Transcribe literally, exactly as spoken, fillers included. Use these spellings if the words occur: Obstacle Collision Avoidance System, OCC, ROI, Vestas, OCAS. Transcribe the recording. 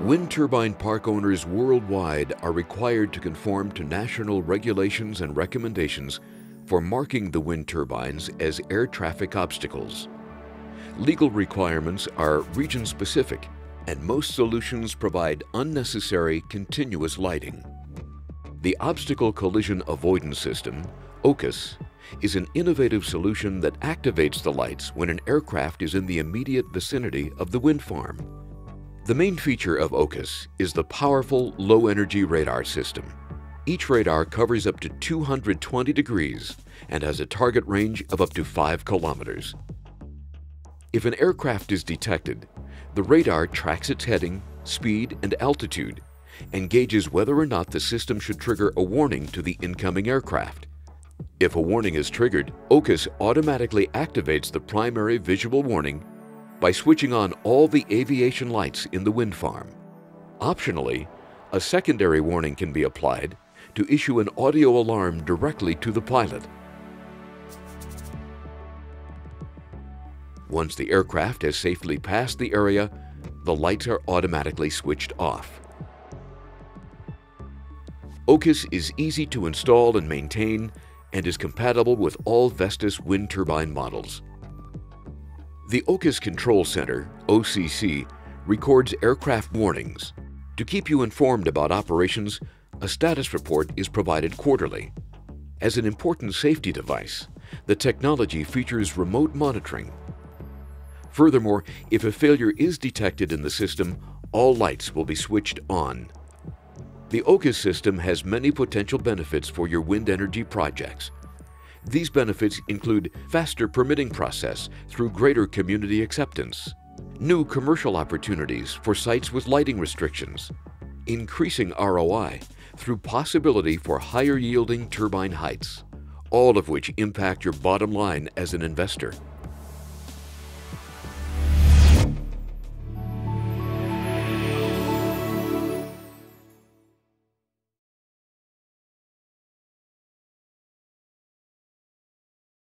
Wind turbine park owners worldwide are required to conform to national regulations and recommendations for marking the wind turbines as air traffic obstacles. Legal requirements are region-specific, and most solutions provide unnecessary continuous lighting. The Obstacle Collision Avoidance System, O C A S, is an innovative solution that activates the lights when an aircraft is in the immediate vicinity of the wind farm. The main feature of O C A S is the powerful low-energy radar system. Each radar covers up to two hundred twenty degrees and has a target range of up to five kilometers. If an aircraft is detected, the radar tracks its heading, speed, and altitude, and gauges whether or not the system should trigger a warning to the incoming aircraft. If a warning is triggered, O C A S automatically activates the primary visual warning by switching on all the aviation lights in the wind farm. Optionally, a secondary warning can be applied to issue an audio alarm directly to the pilot. Once the aircraft has safely passed the area, the lights are automatically switched off. O C A S is easy to install and maintain and is compatible with all Vestas wind turbine models. The O C A S Control Center, O C C, records aircraft warnings. To keep you informed about operations, a status report is provided quarterly. As an important safety device, the technology features remote monitoring. Furthermore, if a failure is detected in the system, all lights will be switched on. The O C A S system has many potential benefits for your wind energy projects. These benefits include faster permitting process through greater community acceptance, new commercial opportunities for sites with lighting restrictions, increasing R O I through possibility for higher yielding turbine heights, all of which impact your bottom line as an investor.